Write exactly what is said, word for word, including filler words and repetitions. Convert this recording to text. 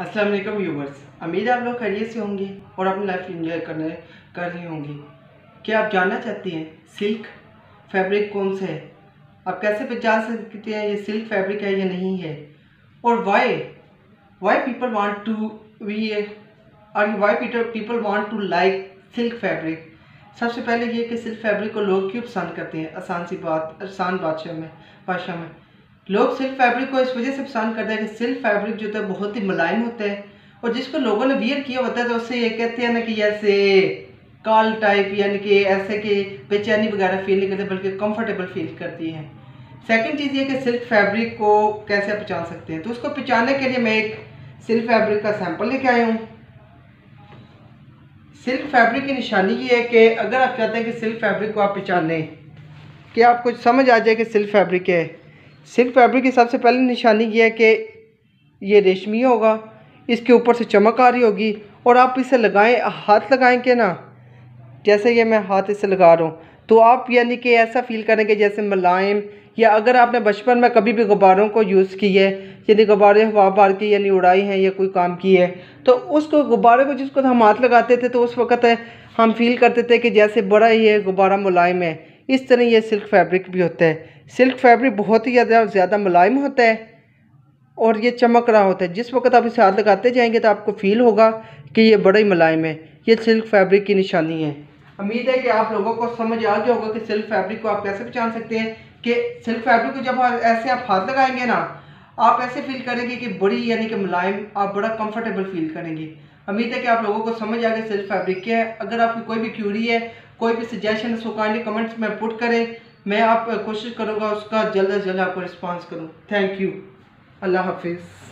अस्सलाम वालेकुम व्यूवर्स, उम्मीद है आप लोग खैरियत से होंगे और अपनी लाइफ एंजॉय करने कर रही होंगी। क्या आप जानना चाहती हैं सिल्क फैब्रिक कौन सा है? आप कैसे पहचान सकते हैं ये सिल्क फैब्रिक है या नहीं है? और why why people want to we और why people want to like silk fabric. सबसे पहले ये कि सिल्क फैब्रिक को लोग क्यों पसंद करते हैं। आसान सी बात, आसान भाषा में भाषा में लोग सिल्क फैब्रिक को इस वजह से पसंद करते हैं कि सिल्क फैब्रिक जो होता है बहुत ही मुलायम होता है, और जिसको लोगों ने वियर किया होता है तो उससे ये कहते हैं ना कि ऐसे कॉल टाइप, यानी कि ऐसे कि बेचैनी वगैरह फील नहीं करते बल्कि कंफर्टेबल फील करती हैं। सेकंड चीज़ ये कि सिल्क फैब्रिक को कैसे पहचान सकते हैं, तो उसको पहचानने के लिए मैं एक सिल्क फैब्रिक का सैंपल लेके आया हूँ। सिल्क फैब्रिक की निशानी ये है कि अगर आप चाहते हैं कि सिल्क फैब्रिक को आप पहचानें कि आपको समझ आ जाए कि सिल्क फैब्रिक है, सिल्क फैब्रिक की सबसे पहली निशानी ये है कि ये रेशमी होगा, इसके ऊपर से चमक आ रही होगी, और आप इसे लगाएं, हाथ लगाएंगे ना, जैसे ये मैं हाथ इसे लगा रहा हूँ तो आप यानी कि ऐसा फील करेंगे जैसे मुलायम। या अगर आपने बचपन में कभी भी गुब्बारों को यूज़ की है, यानी गुब्बारे हवा बार की यानी उड़ाई हैं या कोई काम की है, तो उसको गुब्बारे को जिसको हम हाथ लगाते थे तो उस वक्त हम फील करते थे कि जैसे बड़ा ये गुब्बारा मुलायम है। इस तरह ये सिल्क फैब्रिक भी होता है। सिल्क फैब्रिक बहुत ही ज़्यादा ज़्यादा मुलायम होता है और ये चमक रहा होता है। जिस वक्त आप इसे हाथ लगाते जाएंगे तो आपको फील होगा कि ये बड़ा ही मुलायम है। ये सिल्क फैब्रिक की निशानी है। उम्मीद है कि आप लोगों को समझ आ गया होगा कि सिल्क फैब्रिक को आप कैसे पहचान सकते हैं। कि सिल्क फैब्रिक को जब ऐसे आप हाथ लगाएंगे ना, आप ऐसे फील करेंगे कि बड़ी यानी कि मुलायम, आप बड़ा कंफर्टेबल फील करेंगे। उम्मीद है कि आप लोगों को समझ आ गया सिल्क फैब्रिक क्या है। अगर आपकी कोई भी क्यूरी है, कोई भी सजेशन है, सो काइंडली कमेंट्स में पुट करें। मैं आप कोशिश करूँगा उसका जल्द से जल्द आपको रिस्पॉन्स करूँ। थैंक यू, अल्लाह हाफिज़।